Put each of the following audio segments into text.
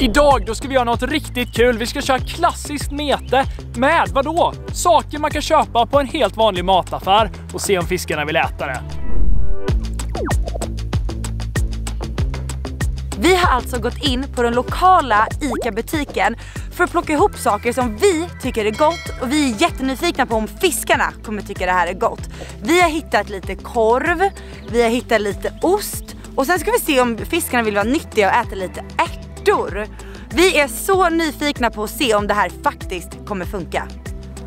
Idag då ska vi göra något riktigt kul. Vi ska köra klassiskt mete med vadå? Saker man kan köpa på en helt vanlig mataffär och se om fiskarna vill äta det. Vi har alltså gått in på den lokala ICA-butiken för att plocka ihop saker som vi tycker är gott. Och vi är jättenyfikna på om fiskarna kommer tycka det här är gott. Vi har hittat lite korv, vi har hittat lite ost. Och sen ska vi se om fiskarna vill vara nyttiga och äta lite ärtor. Vi är så nyfikna på att se om det här faktiskt kommer funka.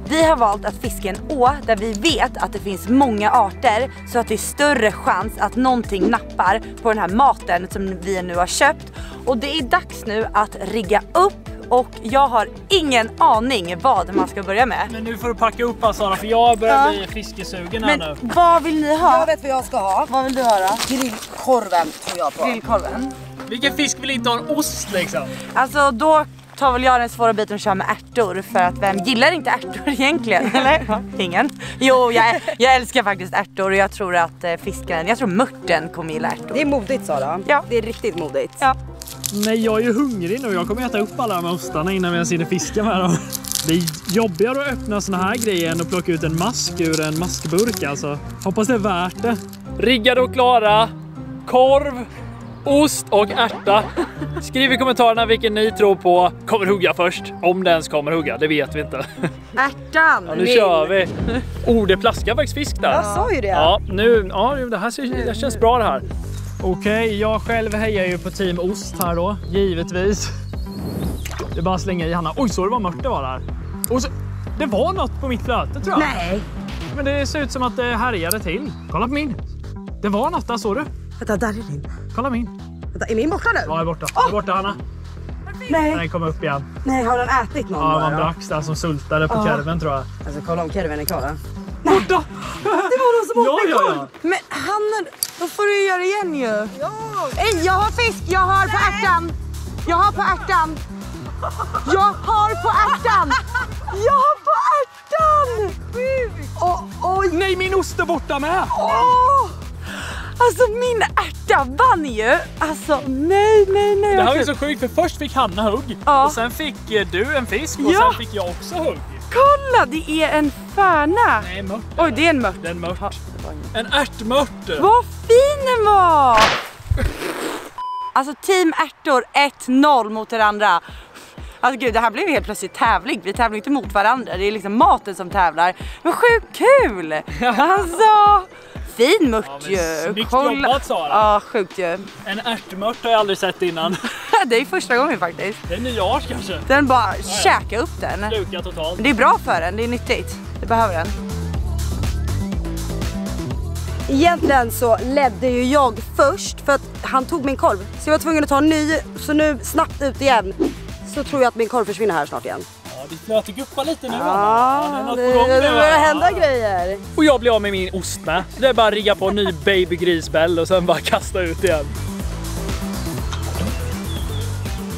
Vi har valt att fiska en å där vi vet att det finns många arter, så att det är större chans att någonting nappar på den här maten som vi nu har köpt. Och det är dags nu att rigga upp, och jag har ingen aning vad man ska börja med. Men nu får du packa upp här, Sara, för jag börjar bli fiskesugen här nu. Men vad vill ni ha? Jag vet vad jag ska ha. Vad vill du ha då? Grillkorven tror jag på. Grillkorven. Vilken fisk vill inte ha en ost liksom? Alltså då tar väl jag den svåra biten och kör med ärtor, för att vem gillar inte ärtor egentligen, eller? Ingen. Jo, jag älskar faktiskt ärtor, och jag tror att mörten kommer gilla ärtor. Det är modigt, Sara. Ja. Det är riktigt modigt. Ja. Nej, jag är ju hungrig nu. Jag kommer äta upp alla de här ostarna innan vi ens hinner fiska med dem. Det är jobbigare att öppna såna här grejer än att plocka ut en mask ur en maskburk, alltså. Hoppas det är värt det. Riggade och klara. Korv, ost och ärta. Skriv i kommentarerna vilken ni tror på kommer hugga först. Om den ens kommer hugga, det vet vi inte. Ärtan! Ja, nu kör vi. Det plaskar faktiskt fisk där. Jag sa ju det. Ja, det här det känns bra det här. Okej, jag själv hejar ju på team ost här då, givetvis. Det är bara slänga i Hanna. Oj, så det var mört det var där. Och så, det var något på mitt flöte tror jag. Nej. Men det ser ut som att det härjade till. Kolla på min. Det var något där, såg du? Vänta, där är min. Kolla min. Vänta, är min borta nu? Ja, är borta. Oh! Är borta, Hanna. Nej. Den kommer upp igen. Nej, har den ätit någon? Ja, man brax där som sultade på kärven tror jag. Alltså, kolla om kärven är kvar då. Borta! Det var någon som åt en korv. Men Hanna, då får du göra igen ju. Ja. Nej, jag har fisk, jag har på ärtan. Jag har på ärtan. Jag har på ärtan. Jag har på ärtan. Oj, nej, min ost är borta med. Åh! Alltså min ärta vann ju. Alltså nej. Det här var ju så sjukt, för först fick Hanna hugg. Ja. Och sen fick du en fisk och sen fick jag också hugg. Kolla, det är en färna. Nej, mört. Oj, det är en mört. Det är en mört. En ärtmört. Vad fin den var! Alltså team ärtor 1-0 mot varandra. Alltså gud, det här blev ju helt plötsligt tävling. Vi tävlar inte mot varandra, det är liksom maten som tävlar. Men sjukt kul! Alltså... Fin mört ju. Snyggt jobbat, Sara. Ja, sjukt ju. En ärtmört har jag aldrig sett innan. Det är första gången faktiskt. Det är nyårs kanske. Den bara käka upp den. Sluka totalt. Det är bra för den, det är nyttigt. Det behöver den. Egentligen så ledde ju jag först för att han tog min korv. Så jag var tvungen att ta en ny, så nu snabbt ut igen. Så tror jag att min korv försvinner här snart igen. Ditt flöte guppar lite nu. Ja, det börjar hända grejer. Och jag blir av med min ost med. Det är bara att rigga på en ny babygrisbäll och sen bara kasta ut igen.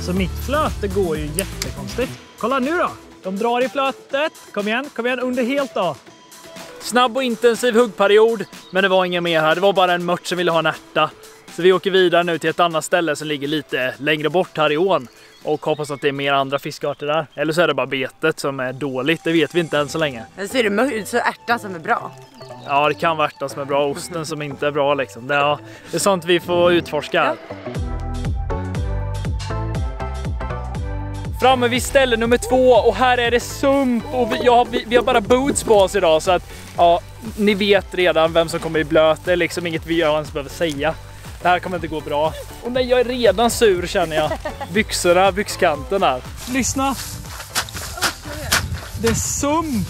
Så mitt flöte går ju jättekonstigt. Kolla nu då. De drar i flötet. Kom igen under helt då. Snabb och intensiv huggperiod. Men det var ingen mer här. Det var bara en mört som ville ha en ärta. Så vi åker vidare nu till ett annat ställe som ligger lite längre bort här i ån. Och hoppas att det är mer andra fiskarter där. Eller så är det bara betet som är dåligt. Det vet vi inte än så länge. Men så är det ut så ärtan som är bra. Ja, det kan vara ärtan som är bra. Osten som inte är bra liksom. Det är sånt vi får utforska här. Framme vid ställe nummer 2. Och här är det sump. Och vi har bara boots på oss idag. Så att ni vet redan vem som kommer i blöt. Det är liksom inget vi ens behöver säga. Det här kommer inte gå bra. Och nej, jag är redan sur känner jag. Byxkanten här. Lyssna. Det är sump.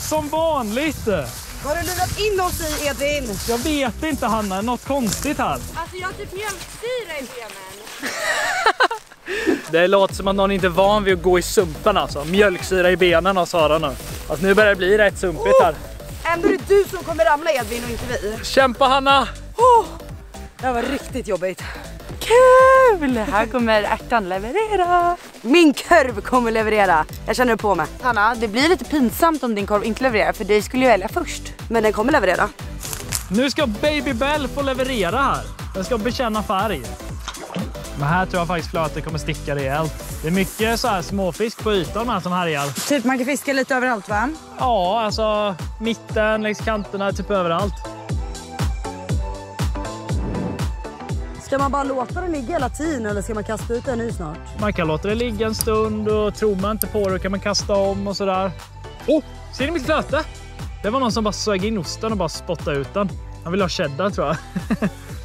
Som vanligt. Vad har du lurat in oss i, Edvin? Jag vet inte, Hanna. Något konstigt här. Alltså jag har typ mjölksyra i benen. Det låter som att någon inte är van vid att gå i sumpen alltså. Mjölksyra i benen har Sara nu. Alltså nu börjar det bli rätt sumpigt här. Ändå är det du som kommer ramla, Edvin, och inte vi. Kämpa, Hanna. Det var riktigt jobbigt. Kul! Här kommer ärtan leverera. Min korv kommer leverera. Jag känner det på mig. Hanna, det blir lite pinsamt om din korv inte levererar. För det skulle jag välja först. Men den kommer leverera. Nu ska Baby Bell få leverera här. Den ska bekänna färg. Men här tror jag faktiskt att det kommer sticka rejält. Det är mycket så här småfisk på ytan här som härjar. Typ man kan fiska lite överallt, va? Ja, alltså mitten, längs kanterna, typ överallt. Ska man bara låta det ligga hela tiden eller ska man kasta ut den nu snart? Man kan låta det ligga en stund och tror man inte på det kan man kasta om och sådär. Oh, ser ni mitt flöte? Det var någon som bara sög in osten och bara spottade ut den. Han ville ha cheddar tror jag.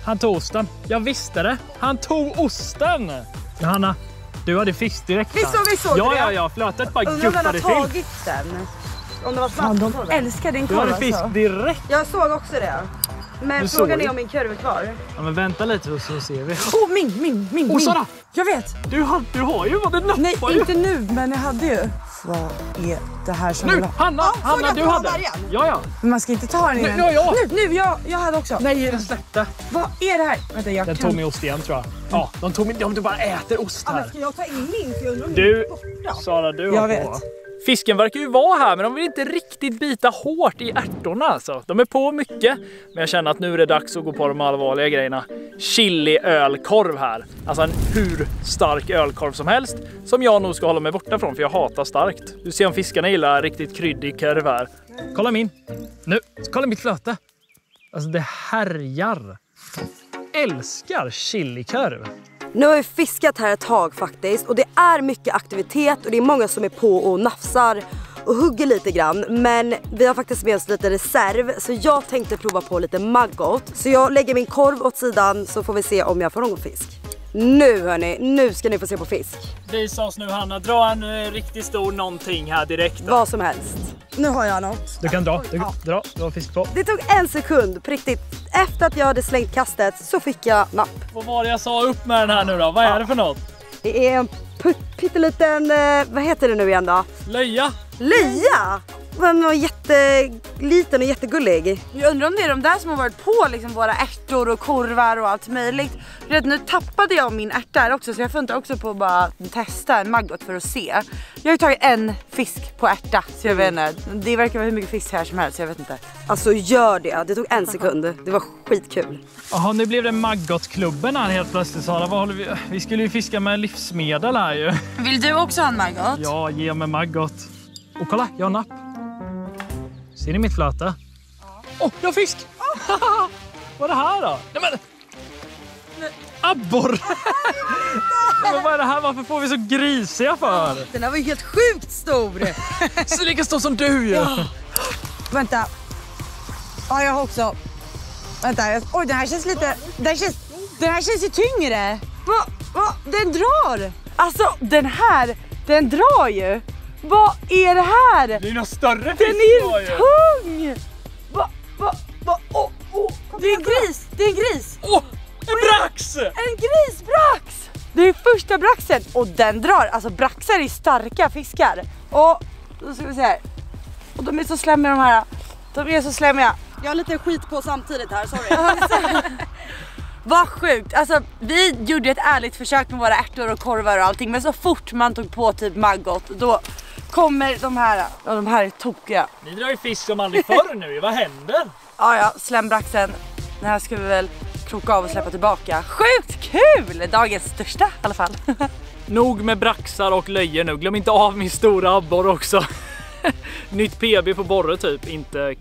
Han tog osten. Jag visste det. Han tog osten! Hanna, du hade fisk direkt. Vi såg ja, det. Ja. Flötet bara guppade till. Tagit den. Om det var svart. Ja, de älskar din korv. Du hade fisk direkt. Jag såg också det. Men du frågan är om min kurv är kvar. Ja, men vänta lite så ser vi. Åh, oh, min. Åh, oh, Sara! Jag vet. Du har ju vad det nappar. Nej, ju. Inte nu, men jag hade ju. Vad är det här som... Nu, Hanna, du hade. Ja. Men man ska inte ta den igen. Nu, jag hade också. Nej, den släppte. Vad är det här? Vänta, den tog med ost igen, tror jag. Ja, de tog med... Om du bara äter ost här. Ja, men ska jag ta in min? Du, Sara, du har jag på. Vet. Fisken verkar ju vara här, men de vill inte riktigt bita hårt i ärtorna alltså. De är på mycket, men jag känner att nu är det dags att gå på de allvarliga grejerna. Chiliölkorv här. Alltså en hur stark ölkorv som helst, som jag nog ska hålla mig borta från, för jag hatar starkt. Du ser om fiskarna gillar riktigt kryddig korv här. Kolla min. Nu, kolla mitt flöte. Alltså det härjar. Älskar chilikorv. Nu har vi fiskat här ett tag faktiskt och det är mycket aktivitet och det är många som är på och nafsar och hugger lite grann. Men vi har faktiskt med oss lite reserv så jag tänkte prova på lite maggot. Så jag lägger min korv åt sidan så får vi se om jag får någon fisk. Nu hörni, nu ska ni få se på fisk. Visa oss nu Hanna, dra en riktigt stor någonting här direkt då. Vad som helst. Nu har jag något. Du kan dra, du har fisk på. Det tog en sekund, riktigt. Efter att jag hade slängt kastet så fick jag napp. Vad var det jag sa upp med den här nu då? Vad är det för något? Det är en pytteliten, vad heter det nu igen då? Löja. Löja? Den var jätteliten och jättegullig. Jag undrar om det är de där som har varit på liksom våra ärtor och korvar och allt möjligt. Nu tappade jag min ärta här också så jag funderar också på att bara testa en maggot för att se. Jag har ju tagit en fisk på ärta så jag vet inte. Det verkar vara hur mycket fisk här som helst så jag vet inte. Alltså gör det, det tog en sekund. Det var skitkul. Jaha, nu blev det maggotklubben här helt plötsligt Sara. Vad håller vi? Vi skulle ju fiska med livsmedel här ju. Vill du också ha en maggot? Ja, ge mig maggot. Och kolla, jag har napp. Ser ni mitt flöte? Ja. Åh, jag har fisk! Oh. Vad är det här då? Nej men... Nej. Abborr! Nej, men vad är det här? Varför får vi så grisiga för? Den här var ju helt sjukt stor! Så lika stor som du ju! Ja. Vänta. Ja, jag har också. Vänta, oj den här känns lite... Den här känns ju tyngre! Va? Den drar! Alltså, den drar ju! Vad är det här? Det är något större fisk. Den är ju tung! Kom, det är en gris, Åh, en brax! En grisbrax! Det är första braxen och den drar. Alltså braxar är starka fiskar. Och då ska vi se här. Och de är så slämmiga de här. Jag har lite skit på samtidigt här, sorry. Vad sjukt, alltså vi gjorde ett ärligt försök med våra ärtor och korvar och allting. Men så fort man tog på typ maggot, då kommer de här. Ja, de här är tokiga. Ni drar ju fisk som aldrig förr nu, vad händer? Ja, slämbraxen. Den här ska vi väl kroka av och släppa tillbaka. Sjukt kul, dagens största i alla fall. Nog med braxar och löjer nu, glöm inte av min stora abborre också. Nytt PB på borre typ,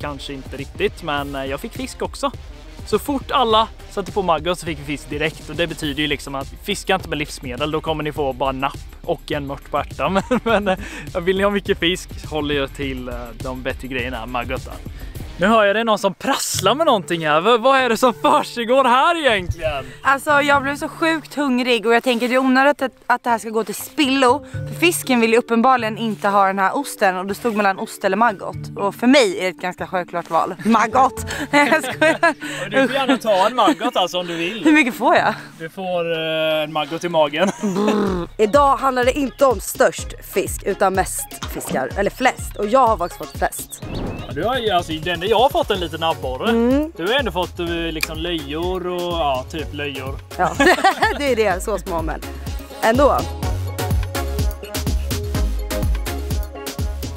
kanske inte riktigt, men jag fick fisk också. Så fort alla satte på maggot så fick vi fisk direkt och det betyder ju liksom att fiska inte med livsmedel, då kommer ni få bara napp och en mört på ärtan. Men vill ni ha mycket fisk håller jag till de bättre grejerna, maggotar. Nu hör jag det någon som prasslar med någonting här. Vad är det som försiggår här egentligen? Alltså jag blev så sjukt hungrig och jag tänker det är onödigt att det här ska gå till spillo. För fisken vill ju uppenbarligen inte ha den här osten och det stod mellan ost eller maggot. Och för mig är det ett ganska självklart val. Maggot! Du får gärna ta en maggot alltså om du vill. Hur mycket får jag? Du får en maggot i magen. Idag handlar det inte om störst fisk utan mest fiskar. Eller flest. Och jag har faktiskt fått flest. Ja, du har ju alltså den. Jag har fått en liten abborre. Du har ändå fått liksom löjor och ja, typ löjor. Ja, det är det. Så små men ändå.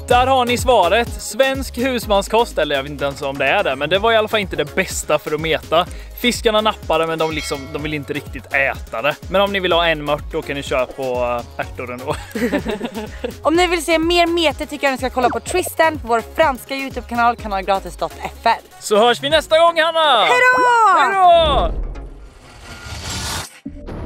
Där har ni svaret. Svensk husmanskost, eller jag vet inte ens om det är det, men det var i alla fall inte det bästa för att meta. Fiskarna nappade, men de vill inte riktigt äta det. Men om ni vill ha en mört, då kan ni köra på ärtor ändå. Om ni vill se mer mete tycker jag ni ska kolla på Twisten på vår franska YouTube-kanal kanalgratis.fr. Så hörs vi nästa gång, Hanna! Hej då!